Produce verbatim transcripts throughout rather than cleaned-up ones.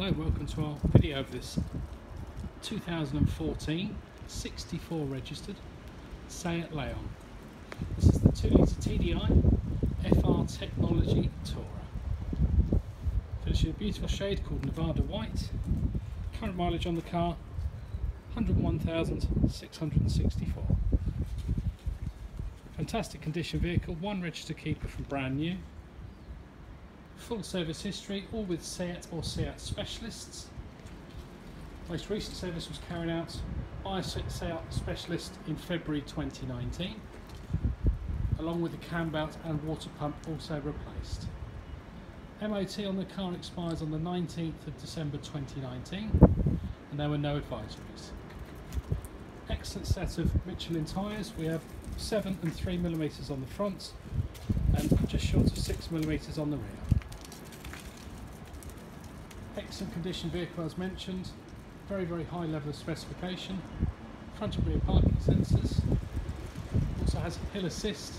Hello, welcome to our video of this two thousand fourteen sixty-four registered Seat Leon. This is the two litre T D I F R Technology Tourer. Finished in a beautiful shade called Nevada White. Current mileage on the car one hundred one thousand six hundred sixty-four. Fantastic condition vehicle, one register keeper from brand new. Full service history, all with SEAT or SEAT specialists. Most recent service was carried out by a SEAT specialist in February twenty nineteen, along with the cam belt and water pump also replaced. M O T on the car expires on the nineteenth of December twenty nineteen, and there were no advisories. Excellent set of Michelin tyres. We have seven and three millimeters on the front, and just short of six millimeters on the rear. Excellent condition vehicle as mentioned, very very high level of specification, front and rear parking sensors, also has hill assist,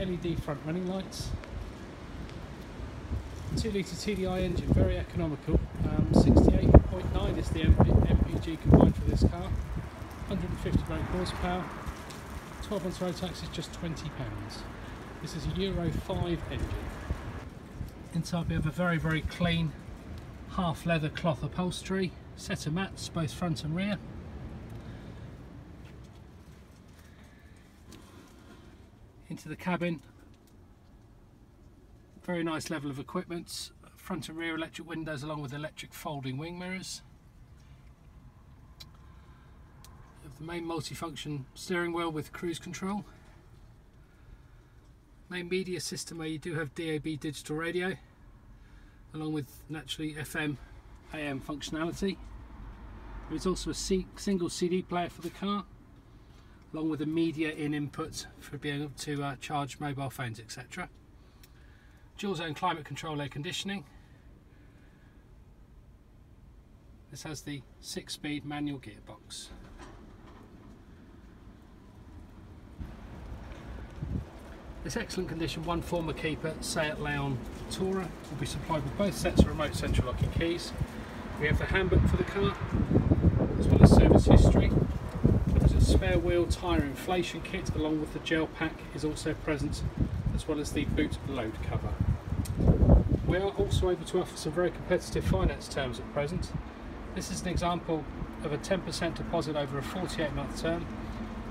L E D front running lights, two litre T D I engine, very economical, um, sixty-eight point nine is the M P G combined for this car, one hundred fifty brake horsepower, twelve months road tax is just twenty pounds. This is a Euro five engine. Inside we have a very very clean half leather cloth upholstery, set of mats both front and rear. Into the cabin, very nice level of equipment, front and rear electric windows along with electric folding wing mirrors. You have the main multifunction steering wheel with cruise control. Main media system where you do have D A B digital radio, along with naturally F M, A M functionality. There's also a single C D player for the car, along with a media in input for being able to uh, charge mobile phones, et cetera. Dual zone climate control air conditioning. This has the six speed manual gearbox. This excellent condition one former keeper Seat Leon Tourer will be supplied with both sets of remote central locking keys. We have the handbook for the car as well as service history. There's a spare wheel tyre inflation kit along with the gel pack is also present, as well as the boot load cover. We are also able to offer some very competitive finance terms at present. This is an example of a ten percent deposit over a forty-eight month term,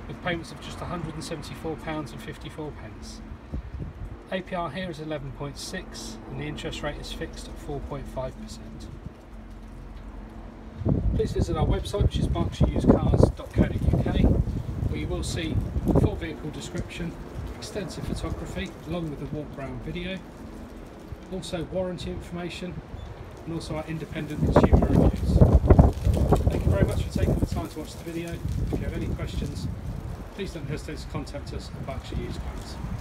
with payments of just one hundred seventy-four pounds fifty-four. A P R here is eleven point six and the interest rate is fixed at four point five percent. Please visit our website, which is berkshire used cars dot co dot U K, where you will see the full vehicle description, extensive photography along with the walk around video, also warranty information and also our independent consumer reviews. Thank you very much for taking the time to watch the video. If you have any questions, please don't hesitate to contact us at Berkshire Used Cars.